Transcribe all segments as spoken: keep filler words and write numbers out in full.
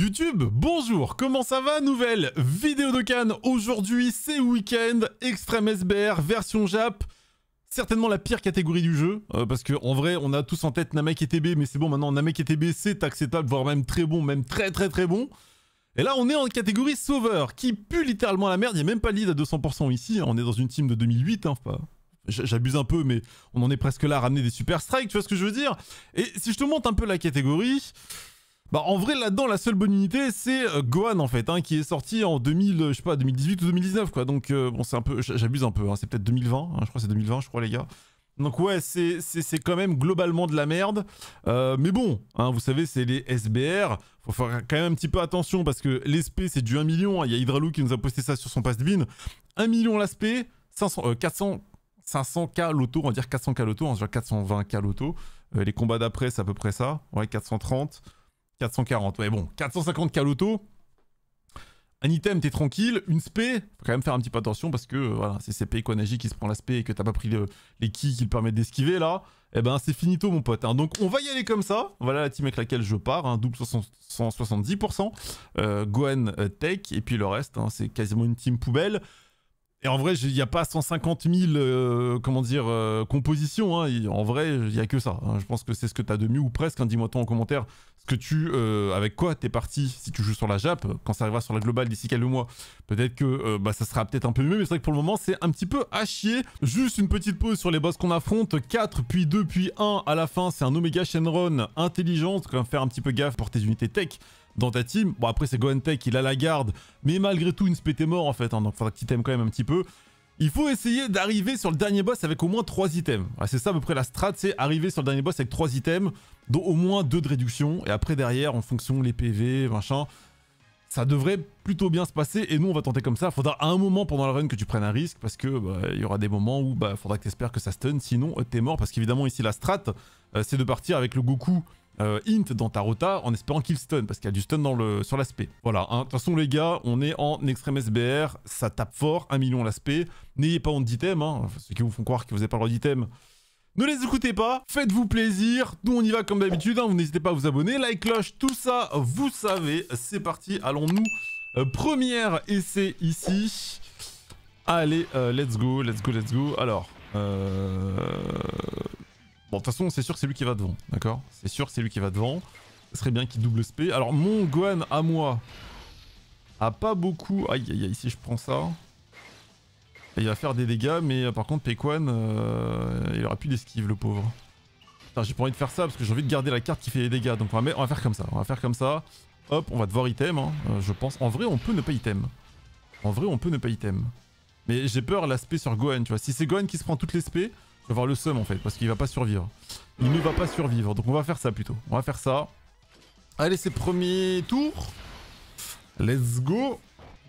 YouTube, bonjour, comment ça va? Nouvelle vidéo de Cannes, aujourd'hui c'est week-end, Extrême S B R, version Jap, certainement la pire catégorie du jeu, euh, parce que en vrai on a tous en tête Namek et T B, mais c'est bon maintenant Namek et T B c'est acceptable, voire même très bon, même très très très bon. Et là on est en catégorie Sauveur, qui pue littéralement la merde, il n'y a même pas lead à deux cents pour cent ici, hein. On est dans une team de deux mille huit, hein, pas... J'abuse un peu, mais on en est presque là à ramener des super strikes, tu vois ce que je veux dire? Et si je te montre un peu la catégorie, bah en vrai là-dedans la seule bonne unité c'est Gohan en fait, hein, qui est sorti en deux mille, je sais pas, deux mille dix-huit ou deux mille dix-neuf quoi. Donc euh, bon c'est un peu, j'abuse un peu, hein, c'est peut-être deux mille vingt, hein, je crois que c'est deux mille vingt je crois les gars. Donc ouais c'est quand même globalement de la merde, euh, mais bon, hein, vous savez c'est les S B R, faut faire quand même un petit peu attention parce que l'S P c'est du un million, il y a Hydralou qui nous a posté ça sur son pass bin, un million l'A S P, euh, quatre cents, cinq cents K l'auto, on va dire quatre cents K l'auto, on va dire quatre cent vingt K l'auto, euh, les combats d'après c'est à peu près ça, ouais quatre cent trente. quatre cent quarante, ouais bon, quatre cent cinquante K l'auto, un item t'es tranquille, une spé, faut quand même faire un petit peu attention parce que euh, voilà, c'est C P Nagi qui se prend la spé et que t'as pas pris le, les keys qui le permettent d'esquiver là, et ben c'est finito mon pote, hein. Donc on va y aller comme ça, voilà la team avec laquelle je pars, hein, double cent soixante-dix pour cent, euh, Gohan euh, Tech, et puis le reste, hein, c'est quasiment une team poubelle. Et en vrai, il n'y a pas cent cinquante mille euh, comment dire, euh, compositions. Hein. En vrai, il n'y a que ça. Hein. Je pense que c'est ce que tu as de mieux ou presque. Hein. Dis-moi toi en commentaire ce que tu, euh, avec quoi tu es parti si tu joues sur la Jap. Quand ça arrivera sur la globale d'ici quelques mois, peut-être que euh, bah, ça sera peut-être un peu mieux. Mais c'est vrai que pour le moment, c'est un petit peu à chier. Juste une petite pause sur les boss qu'on affronte. quatre, puis deux, puis un. À la fin, c'est un Omega Shenron intelligente. Quand même faire un petit peu gaffe pour tes unités tech dans ta team. Bon après c'est Gohan Tech, il a la garde, mais malgré tout une spété mort en fait, hein, donc faudra que tu t'aimes quand même un petit peu. Il faut essayer d'arriver sur le dernier boss avec au moins trois items. C'est ça à peu près la strat, c'est arriver sur le dernier boss avec trois items, dont au moins deux de réduction, et après derrière en fonction les P V, machin, ça devrait plutôt bien se passer, et nous on va tenter comme ça. Faudra à un moment pendant la run que tu prennes un risque, parce que bah, y aura des moments où bah, faudra que tu espères que ça stun, sinon euh, t'es mort, parce qu'évidemment ici la strat, euh, c'est de partir avec le Goku, Euh, int dans ta rota en espérant qu'il stun parce qu'il y a du stun dans le, sur l'aspect. Voilà, de hein. Toute façon les gars, on est en extrême S B R, ça tape fort, un million l'aspect. N'ayez pas honte d'item, hein. Ceux qui vous font croire que vous n'avez pas le droit d'item, ne les écoutez pas, faites-vous plaisir. Nous on y va comme d'habitude, hein. Vous n'hésitez pas à vous abonner, like, cloche, tout ça, vous savez, c'est parti, allons-nous. Euh, première essai ici. Allez, euh, let's go, let's go, let's go. Alors, euh... bon, de toute façon, c'est sûr que c'est lui qui va devant, d'accord? C'est sûr que c'est lui qui va devant. Ce serait bien qu'il double S P. Alors, mon Gohan à moi a pas beaucoup... Aïe, aïe, aïe, si je prends ça... Et il va faire des dégâts, mais par contre, Pekwan, euh, il aura plus d'esquive, le pauvre. Putain, j'ai pas envie de faire ça, parce que j'ai envie de garder la carte qui fait les dégâts. Donc, on va, mettre... on va faire comme ça, on va faire comme ça. Hop, on va devoir item, hein, je pense. En vrai, on peut ne pas item. En vrai, on peut ne pas item. Mais j'ai peur l'aspect sur Gohan, tu vois. Si c'est Gohan qui se prend toutes les spé, je vais avoir le seum en fait, parce qu'il va pas survivre. Il ne va pas survivre, donc on va faire ça plutôt. On va faire ça. Allez, c'est premier tour. Let's go.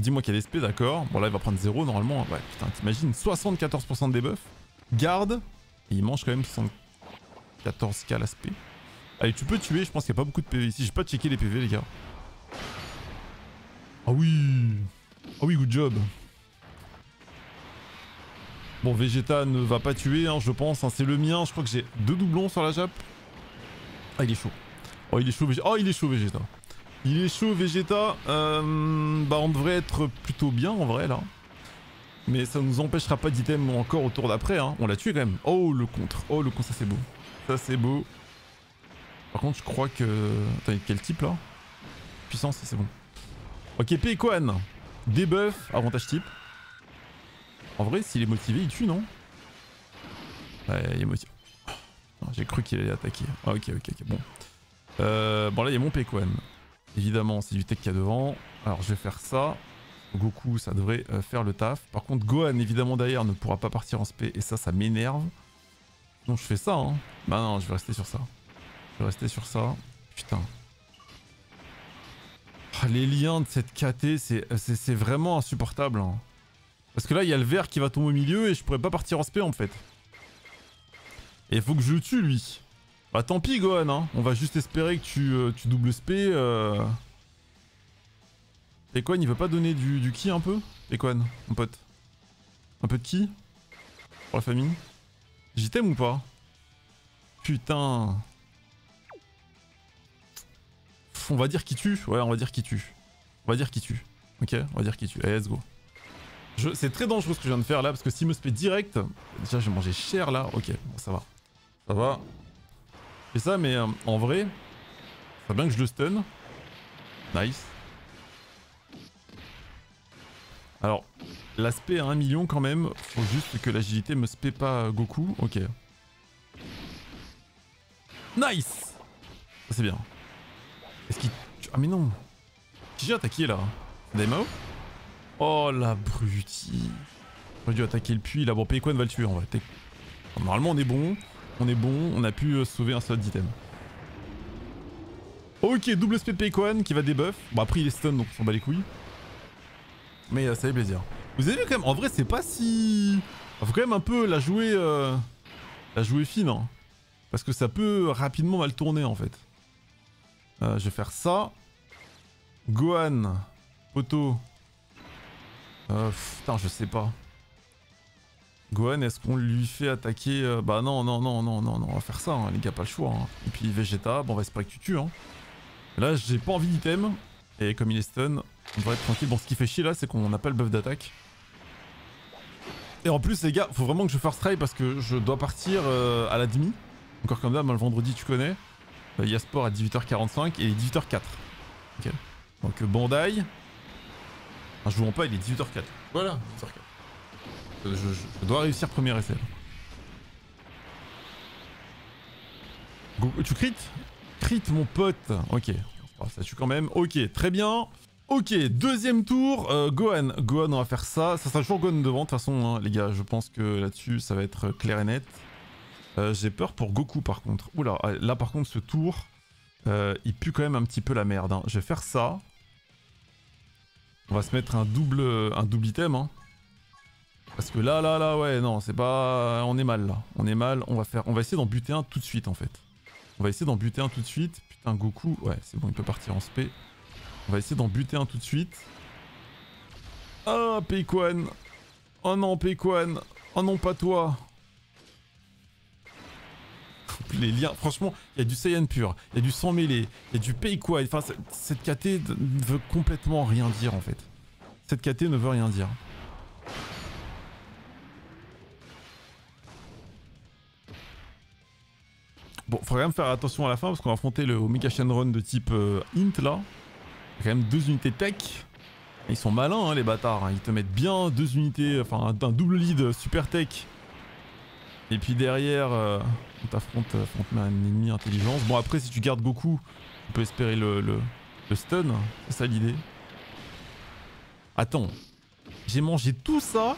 Dis-moi qu'il y a l'S P, d'accord. Bon, là, il va prendre zéro normalement. Ouais, putain, t'imagines, soixante-quatorze pour cent de debuff. Garde. Et il mange quand même soixante-quatorze K l'A S P. Allez, tu peux tuer, je pense qu'il n'y a pas beaucoup de P V ici. J'ai pas checké les P V, les gars. Ah oui. Ah oui, good job. Bon, Vegeta ne va pas tuer, hein, je pense, hein, c'est le mien, je crois que j'ai deux doublons sur la Jap. Ah, il est chaud. Oh, il est chaud, Vegeta. Oh, il est chaud, Vegeta. Il est chaud, Vegeta. Euh, bah, on devrait être plutôt bien, en vrai, là. Mais ça ne nous empêchera pas d'item encore au tour d'après, hein. On l'a tué, quand même. Oh, le contre. Oh, le contre, ça, c'est beau. Ça, c'est beau. Par contre, je crois que... Attends, il y a quel type, là? Puissance, c'est bon. Ok, Pekwan. Debuff, avantage type. En vrai, s'il est motivé, il tue, non? Ouais, il est motivé. Oh, j'ai cru qu'il allait attaquer. Ah, ok, ok, ok, bon. Euh, bon, là, il y a mon Pekwan. Évidemment, c'est du tech qu'il y a devant. Alors, je vais faire ça. Goku, ça devrait euh, faire le taf. Par contre, Gohan, évidemment, derrière, ne pourra pas partir en spé. Et ça, ça m'énerve. Non, je fais ça, hein. Bah non, je vais rester sur ça. Je vais rester sur ça. Putain. Oh, les liens de cette K T, c'est vraiment insupportable, hein. Parce que là, il y a le vert qui va tomber au milieu et je pourrais pas partir en spé en fait. Et il faut que je le tue lui. Bah tant pis Gohan, hein. On va juste espérer que tu, euh, tu doubles spé. Euh... Pekwan, il veut pas donner du, du ki un peu? Pekwan, mon pote. Un peu de ki? Pour la famille? J'y t'aime ou pas? Putain. on va dire qui tue. Ouais, on va dire qui tue. On va dire qui tue. Ok, on va dire qui tue. Allez, let's go. C'est très dangereux ce que je viens de faire là, parce que s'il me spé direct... Déjà, j'ai mangé cher là. Ok, bon, ça va. Ça va. Et ça, mais euh, en vrai... Ça va bien que je le stun. Nice. Alors, l'aspect à un million quand même. Faut juste que l'agilité me spé pas Goku. Ok. Nice. Ça c'est bien. Est-ce qu'il... Ah mais non. Qui j'ai attaqué là? Daimao. Oh la brutie. J'aurais dû attaquer le puits là. Bon, Pekwan va le tuer en vrai. Normalement on est bon. On est bon. On a pu sauver un slot d'item. Ok, double spé de Pekwan qui va débuff. Bon après il est stun donc on s'en bat les couilles. Mais euh, ça fait plaisir. Vous avez vu quand même, en vrai c'est pas si... Enfin, faut quand même un peu la jouer... Euh... La jouer fine hein. Parce que ça peut rapidement mal tourner en fait. Euh, je vais faire ça. Gohan. Poto. Euh, pff, putain je sais pas. Gohan est-ce qu'on lui fait attaquer euh... Bah non non non non non non on va faire ça hein, les gars pas le choix. Hein. Et puis Vegeta, bon on va espérer que tu tues. Hein. Là j'ai pas envie d'item. Et comme il est stun, on devrait être tranquille. Bon ce qui fait chier là c'est qu'on n'a pas le buff d'attaque. Et en plus les gars, faut vraiment que je first try parce que je dois partir euh, à la demi. Encore comme d'hab, le vendredi tu connais. Il y a sport à dix-huit heures quarante-cinq et dix-huit heures quatre. Ok. Donc Bandai. En jouant pas, il est dix-huit heures quatre. Voilà, dix-huit heures quatre. Je, je, je dois réussir premier essai. Goku, tu crites? Crit mon pote. Ok. Oh, ça tue quand même. Ok, très bien. Ok, deuxième tour. Euh, Gohan. Gohan, on va faire ça. Ça sera toujours Gohan devant, de toute façon, hein, les gars. Je pense que là-dessus, ça va être clair et net. Euh, J'ai peur pour Goku, par contre. Oula, là, par contre, ce tour, euh, il pue quand même un petit peu la merde. Hein. Je vais faire ça. On va se mettre un double, un double item. Hein. Parce que là, là, là, ouais, non, c'est pas... On est mal, là. On est mal. On va faire... On va essayer d'en buter un tout de suite, en fait. On va essayer d'en buter un tout de suite. Putain, Goku... Ouais, c'est bon, il peut partir en spé. On va essayer d'en buter un tout de suite. Ah, Pekwan. Oh non, Pekwan. Oh non, pas toi. Les liens... Franchement, il y a du Saiyan pur. Il y a du sans mêlé. Il y a du Pekwan. Enfin, cette K T ne veut complètement rien dire, en fait. Cette K T ne veut rien dire. Bon, faut quand même faire attention à la fin parce qu'on va affronter le Omega Shenron de type euh, Int là. Il y a quand même deux unités tech. Ils sont malins hein, les bâtards, hein. Ils te mettent bien deux unités, enfin un, un double lead super tech. Et puis derrière, euh, on t'affronte euh, un ennemi intelligence. Bon après si tu gardes Goku, on peut espérer le, le, le stun, c'est ça l'idée. Attends, j'ai mangé tout ça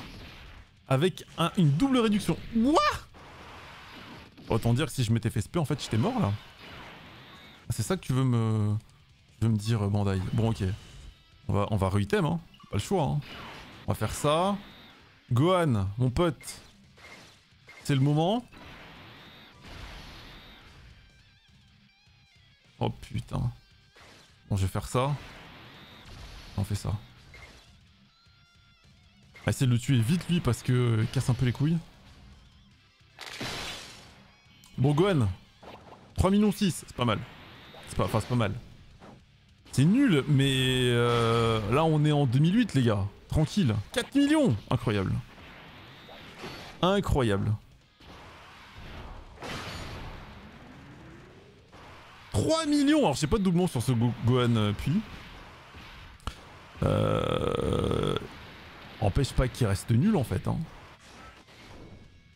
avec un, une double réduction. What? Autant dire que si je m'étais fait spé, en fait, j'étais mort, là. C'est ça que tu veux me... Tu veux me dire, Bandai. Bon, ok. On va, on va re-item, hein. Pas le choix, hein. On va faire ça. Gohan, mon pote. C'est le moment. Oh, putain. Bon, je vais faire ça. On fait ça. On va essayer de le tuer vite, lui, parce que... Il casse un peu les couilles. Bon Gohan, trois millions six, c'est pas mal. C'est pas, enfin c'est pas mal. C'est nul, mais euh, là on est en deux mille huit les gars, tranquille. quatre millions, incroyable. Incroyable. trois millions, alors j'ai pas de doublon sur ce Go Gohan euh, puis. Euh, empêche pas qu'il reste nul en fait. Hein.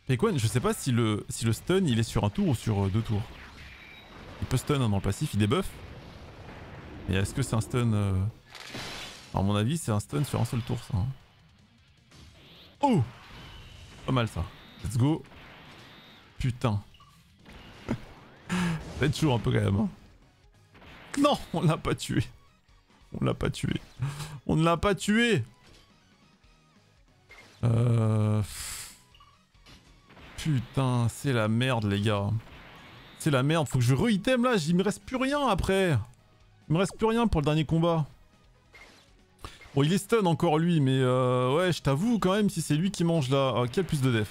Pekwan, je sais pas si le, si le stun il est sur un tour ou sur deux tours. Il peut stun hein, dans le passif, il débuff. Mais est-ce que c'est un stun euh... À mon avis c'est un stun sur un seul tour ça. Hein. Oh, pas mal ça. Let's go. Putain. Ça va être chaud un peu quand même. Hein. Non, on l'a pas tué. On l'a pas tué. On ne l'a pas tué. Euh... Putain, c'est la merde les gars. C'est la merde, faut que je re-item là, il me reste plus rien après. Il me reste plus rien pour le dernier combat. Bon, il est stun encore lui, mais euh, ouais, je t'avoue quand même si c'est lui qui mange là. Ah, quel plus de def.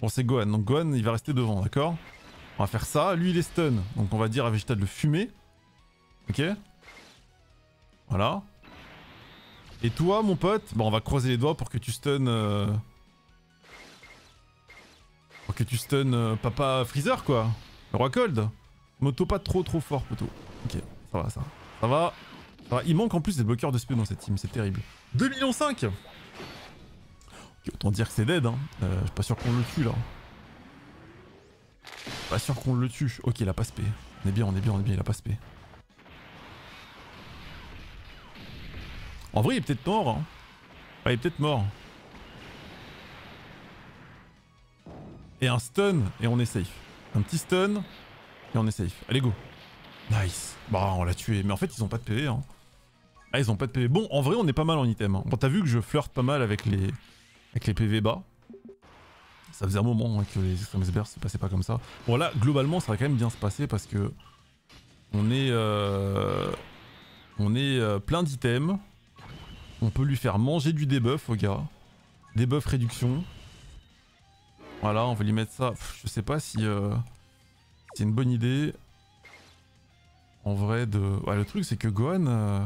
Bon, c'est Gohan, donc Gohan il va rester devant, d'accord. On va faire ça, lui il est stun, donc on va dire à Vegeta de le fumer. Ok. Voilà. Et toi, mon pote, bon, on va croiser les doigts pour que tu stun... Euh... Pour que tu stun euh, Papa Freezer, quoi. Le Roi Cold. Moto pas trop trop fort, poteau. Ok, ça va, ça va. Ça va. Ça va. Il manque en plus des bloqueurs de S P dans cette team, c'est terrible. deux millions cinq. Okay, autant dire que c'est dead, hein. Euh, je suis pas sûr qu'on le tue, là. Pas sûr qu'on le tue. Ok, il a pas S P. On est bien, on est bien, on est bien, il a pas S P. En vrai, il est peut-être mort, hein. Ouais, il est peut-être mort. Et un stun, et on est safe. Un petit stun, et on est safe. Allez, go. Nice. Bah, on l'a tué. Mais en fait, ils ont pas de P V, hein. Ah, ils ont pas de P V. Bon, en vrai, on est pas mal en item, hein. Bon, t'as vu que je flirte pas mal avec les, avec les P V bas. Ça faisait un moment, hein, que les extrêmes S B R se passaient pas comme ça. Bon, là, globalement, ça va quand même bien se passer parce que... On est... Euh... On est euh, plein d'items. On peut lui faire manger du debuff, au gars. Debuff réduction. Voilà, on va lui mettre ça. Pff, je sais pas si euh, c'est une bonne idée. En vrai, de... Ouais, le truc, c'est que Gohan... Euh...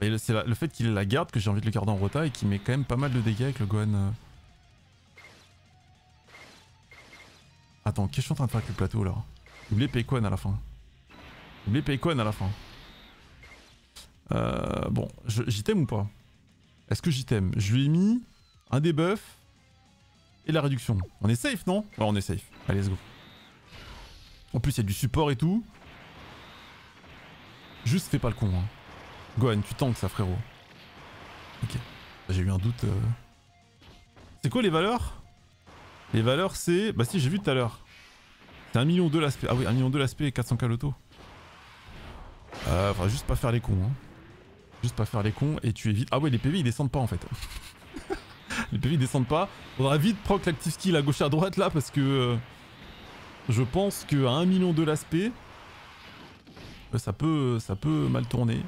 Bah, c'est le fait qu'il ait la garde que j'ai envie de le garder en rota et qu'il met quand même pas mal de dégâts avec le Gohan. Euh... Attends, qu'est-ce que je suis en train de faire avec le plateau, là? Oubliez Pekwan à la fin. Oubliez Pekwan à la fin. Euh, bon, j'item ou pas? Est-ce que j'item? Je lui ai mis un debuff et la réduction. On est safe, non? Ouais, on est safe. Allez, let's go. En plus, il y a du support et tout. Juste fais pas le con, hein. Gohan, tu tanks ça, frérot. Ok. J'ai eu un doute. Euh... C'est quoi les valeurs? Les valeurs, c'est... Bah si, j'ai vu tout à l'heure. C'est un million de l'aspect. Ah oui, un million de l'aspect et quatre cents K l'auto. Euh, faudra juste pas faire les cons, hein. Juste pas faire les cons et tu évites... Ah ouais, les P V, ils descendent pas, en fait. Les P V, ils descendent pas. Faudra vite proc l'active skill à gauche et à droite, là, parce que... Euh, je pense qu'à un million de l'aspect... Euh, ça peut... ça peut mal tourner.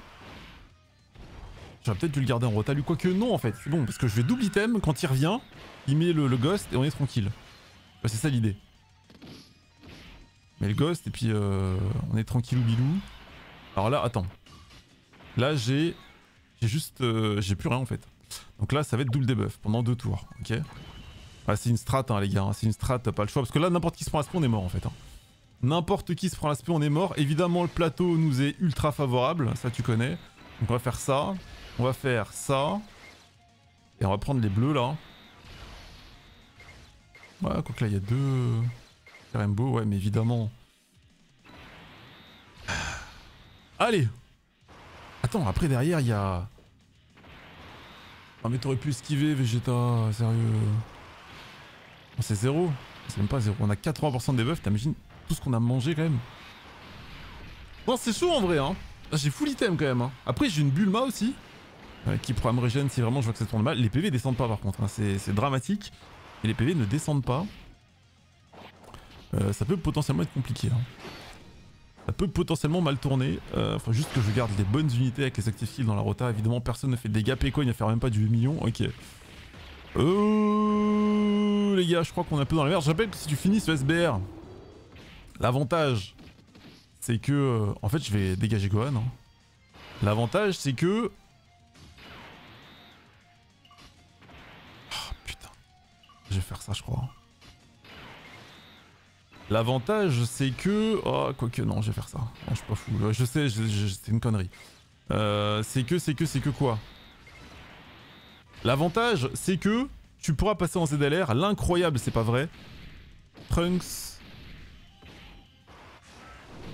J'aurais peut-être dû le garder en rotal ou quoi que non, en fait. C'est bon, parce que je vais double item, quand il revient... Il met le, le ghost et on est tranquille. Bah, c'est ça l'idée. Mais le ghost et puis euh, on est tranquille ou bilou. Alors là, attends. Là, j'ai j'ai juste... Euh, j'ai plus rien en fait. Donc là, ça va être double debuff pendant deux tours. Ok. Ah, c'est une strat, hein, les gars. Hein, c'est une strat, pas le choix. Parce que là, n'importe qui se prend l'aspect, on est mort en fait. Hein. N'importe qui se prend l'aspect, on est mort. Évidemment, le plateau nous est ultra favorable. Ça, tu connais. Donc on va faire ça. On va faire ça. Et on va prendre les bleus là. Ouais, quoi que là, il y a deux Rainbow, ouais, mais évidemment. Allez! Attends, après, derrière, il y a... Ah, mais t'aurais pu esquiver, Vegeta, sérieux. C'est zéro. C'est même pas zéro. On a quatre-vingts pour cent des buffs, t'imagines tout ce qu'on a mangé, quand même. Non, c'est chaud, en vrai, hein. J'ai full item, quand même. Hein. Après, j'ai une Bulma, aussi, euh, qui pourra me régénérer si vraiment je vois que ça tourne mal. Les P V descendent pas, par contre. Hein. C'est dramatique. Et les P V ne descendent pas. Euh, ça peut potentiellement être compliqué. Hein. Ça peut potentiellement mal tourner. Euh, faut juste que je garde les bonnes unités avec les active skills dans la rota. Évidemment, personne ne fait de dégâts. Pekwan, il ne va faire même pas du huit millions. Ok. Euh, les gars, je crois qu'on est un peu dans la merde. Je rappelle que si tu finis ce S B R, l'avantage, c'est que... Euh, en fait, je vais dégager Gohan. Hein. L'avantage, c'est que... Je vais faire ça, je crois. L'avantage, c'est que... Oh, quoique, non, je vais faire ça. Non, je suis pas fou. Je sais, c'est une connerie. Euh, c'est que, c'est que, c'est que quoi? L'avantage, c'est que tu pourras passer en Z L R. L'incroyable, c'est pas vrai. Trunks...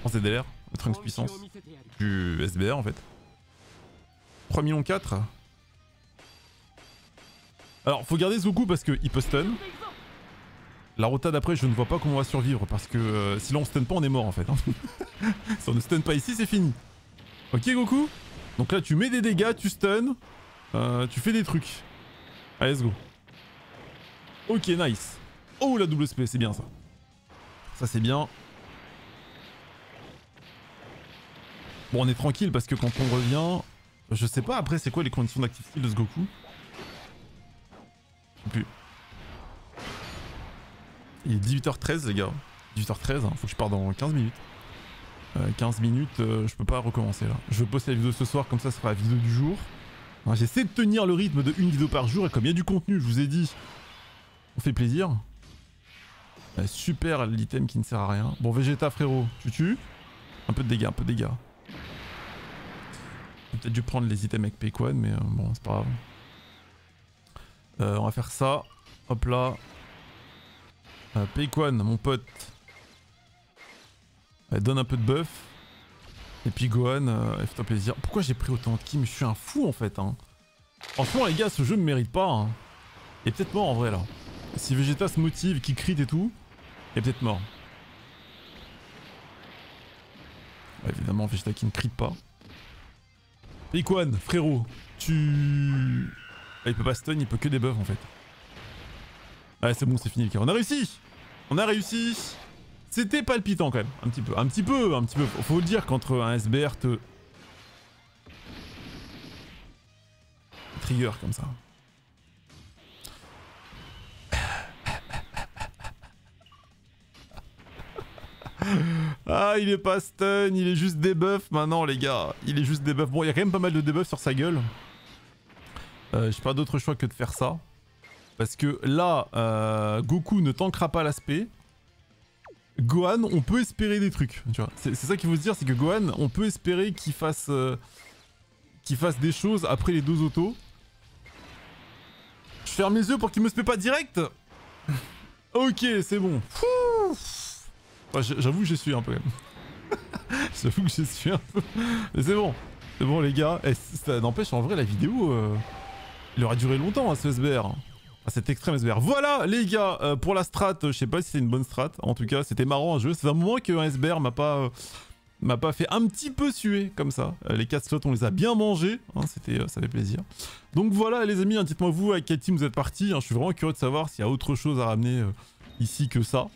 En Z L R. Trunks puissance. Du S B R, en fait. trois millions quatre. Alors, faut garder Goku parce qu'il peut stun. La rota d'après, je ne vois pas comment on va survivre parce que euh, si là on stun pas, on est mort en fait. Hein. Si on ne stun pas ici, c'est fini. Ok, Goku. Donc là, tu mets des dégâts, tu stun, euh, tu fais des trucs. Allez, let's go. Ok, nice. Oh, la double S P, c'est bien ça. Ça, c'est bien. Bon, on est tranquille parce que quand on revient, je sais pas après, c'est quoi les conditions d'active skill de ce Goku? Plus. Il est dix-huit heures treize les gars, dix-huit heures treize, hein. Faut que je parte dans quinze minutes. euh, quinze minutes, euh, je peux pas recommencer là. Je veux poster la vidéo ce soir, comme ça ce sera la vidéo du jour. J'essaie de tenir le rythme de une vidéo par jour et comme il y a du contenu, je vous ai dit, on fait plaisir. Euh, super l'item qui ne sert à rien. Bon, Vegeta frérot, tu tues. Un peu de dégâts, un peu de dégâts. J'ai peut-être dû prendre les items avec Pekwan, mais euh, bon, c'est pas grave. Euh, on va faire ça. Hop là. Euh, Pekwan, mon pote. Euh, donne un peu de buff. Et puis Gohan, euh, fais-toi plaisir. Pourquoi j'ai pris autant de ki? Mais je suis un fou en fait. Hein. Franchement les gars, ce jeu ne mérite pas. Hein. Il est peut-être mort en vrai là. Si Vegeta se motive, qu'il crit et tout, il est peut-être mort. Ouais, évidemment Vegeta qui ne crit pas. Pekwan, frérot, tu... Ah, il peut pas stun, il peut que des buffs en fait. Ouais, c'est bon, c'est fini les gars. On a réussi. On a réussi. C'était palpitant quand même, un petit peu, un petit peu, un petit peu. Faut le dire qu'entre un S B R te... trigger comme ça. Ah, il est pas stun, il est juste débuff maintenant les gars. Il est juste débuff. Bon, il y a quand même pas mal de débuffs sur sa gueule. Euh, j'ai pas d'autre choix que de faire ça. Parce que là, euh, Goku ne tankera pas l'aspect. Gohan, on peut espérer des trucs, tu vois. C'est ça qu'il faut se dire, c'est que Gohan, on peut espérer qu'il fasse, euh, qu'il fasse des choses après les deux autos. Je ferme les yeux pour qu'il me spé pas direct. Ok, c'est bon. Ouais, j'avoue que j'ai sué un peu. J'avoue que j'ai sué un peu. Mais c'est bon, c'est bon les gars. Eh, ça n'empêche, en vrai, la vidéo, euh, il aura duré longtemps hein, ce S B R. Ah, cet extrême S B R. Voilà les gars, euh, pour la strat, euh, je sais pas si c'est une bonne strat. En tout cas, c'était marrant à jouer. C'est un moment qu'un S B R m'a pas, euh, m'a pas fait un petit peu suer comme ça. Euh, les quatre slots, on les a bien mangés. Hein, c'était, euh, ça fait plaisir. Donc voilà les amis, hein, dites-moi vous avec quel team vous êtes partis. Hein, je suis vraiment curieux de savoir s'il y a autre chose à ramener euh, ici que ça.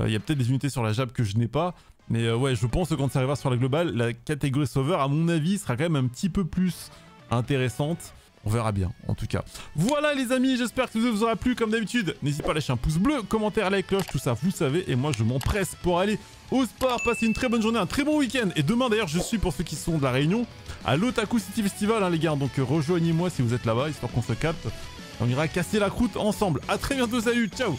Il euh, y a peut-être des unités sur la jab que je n'ai pas. Mais euh, ouais, je pense que quand ça arrivera sur la globale, la catégorie sauveur, à mon avis, sera quand même un petit peu plus intéressante. On verra bien, en tout cas. Voilà les amis, j'espère que la vidéo vous aura plu comme d'habitude. N'hésitez pas à lâcher un pouce bleu, commentaire, like, cloche, tout ça, vous savez. Et moi, je m'empresse pour aller au sport. Passez une très bonne journée, un très bon week-end. Et demain, d'ailleurs, je suis, pour ceux qui sont de la Réunion, à l'Otaku City Festival, hein, les gars. Donc rejoignez-moi si vous êtes là-bas, histoire qu'on se capte. On ira casser la croûte ensemble. A très bientôt, salut, ciao.